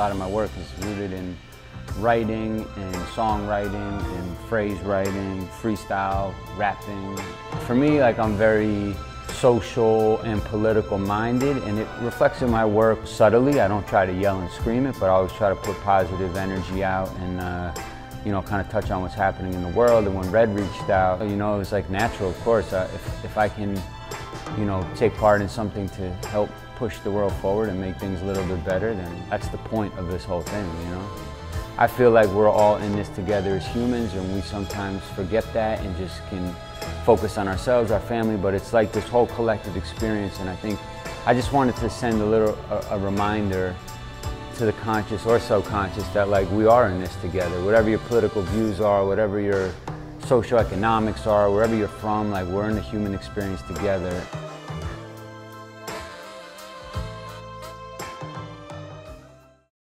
lot of my work is rooted in writing and songwriting and phrase writing, freestyle, rapping. For me, like, I'm very social and political minded, and it reflects in my work subtly. I don't try to yell and scream it, but I always try to put positive energy out and you know, kind of touch on what's happening in the world. And when RED reached out, you know, it was like natural, of course. If I can, you know, take part in something to help push the world forward and make things a little bit better, then that's the point of this whole thing, you know. I feel like we're all in this together as humans, and we sometimes forget that and just can focus on ourselves, our family, but it's like this whole collective experience. And I think I just wanted to send a reminder to the conscious or subconscious that, like, we are in this together. Whatever your political views are, whatever your socioeconomics are, wherever you're from, like, we're in the human experience together.